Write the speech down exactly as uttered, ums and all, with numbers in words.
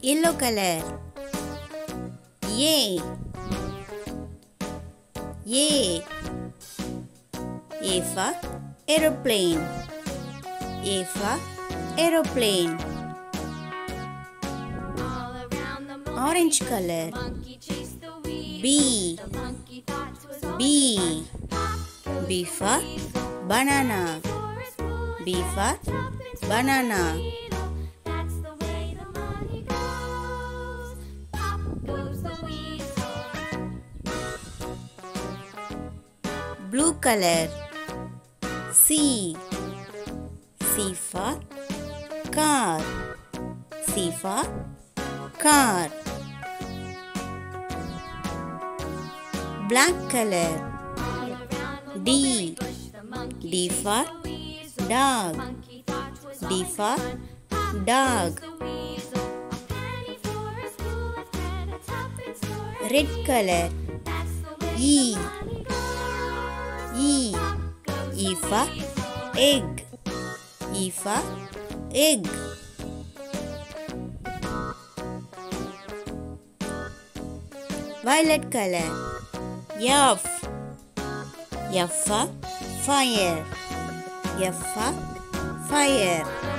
Yellow color. A. A. A for aeroplane. A for aeroplane. Orange color. B. B. B for banana. B for banana. Blue color. C. C for car. C for car. Black color. D. D for dog. D for dog. Red color. E. E. E for egg. E for egg. Violet color. F. F for fire. F for fire.